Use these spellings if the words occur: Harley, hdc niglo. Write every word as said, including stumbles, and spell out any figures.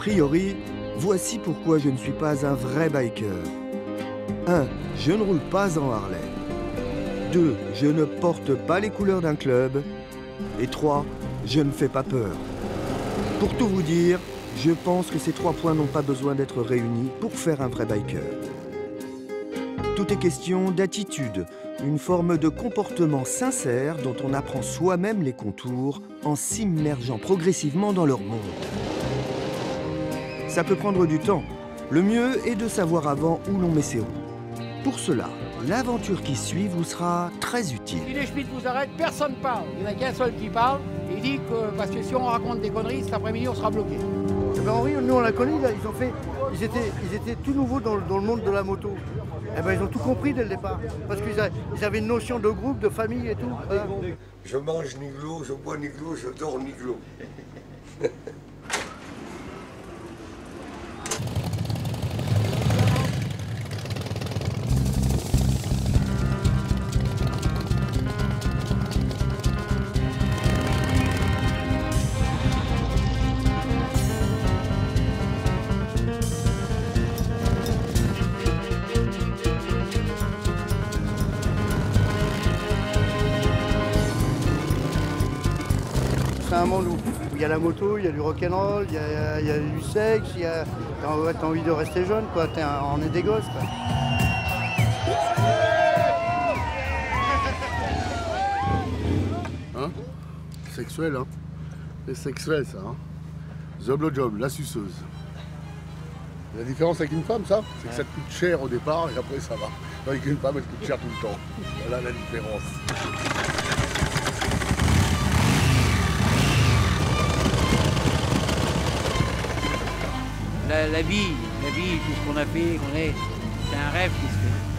priori, voici pourquoi je ne suis pas un vrai biker. un. Je ne roule pas en Harley. deux. Je ne porte pas les couleurs d'un club. Et trois. Je ne fais pas peur. Pour tout vous dire, je pense que ces trois points n'ont pas besoin d'être réunis pour faire un vrai biker. Tout est question d'attitude, une forme de comportement sincère dont on apprend soi-même les contours en s'immergeant progressivement dans leur monde. Ça peut prendre du temps. Le mieux est de savoir avant où l'on met ses roues. Pour cela, l'aventure qui suit vous sera très utile. Si les schmitts vous arrêtent, personne ne parle. Il n'y en a qu'un seul qui parle. Il dit que parce que si on raconte des conneries, cet après-midi, on sera bloqué. Eh ben Henri, nous on l'a connu, là, ils ont fait, ils étaient, ils étaient tout nouveaux dans, dans le monde de la moto. Eh ben ils ont tout compris dès le départ, parce qu'ils ils avaient une notion de groupe, de famille et tout. Hein. Je mange niglo, je bois niglo, je dors niglo. C'est un monde où il y a la moto, il y a du rock'n'roll, il, il y a du sexe, il y a... t'as envie de rester jeune, quoi. Un... on est des gosses. Quoi. Hein? Sexuel, hein? C'est sexuel, ça. Hein? The blowjob, la suceuse. La différence avec une femme, ça, c'est que ça te coûte cher au départ et après ça va. Avec une femme, elle te coûte cher tout le temps. Voilà la différence. La, la vie, la vie, tout ce qu'on a fait, qu'on est, c'est un rêve qui se fait.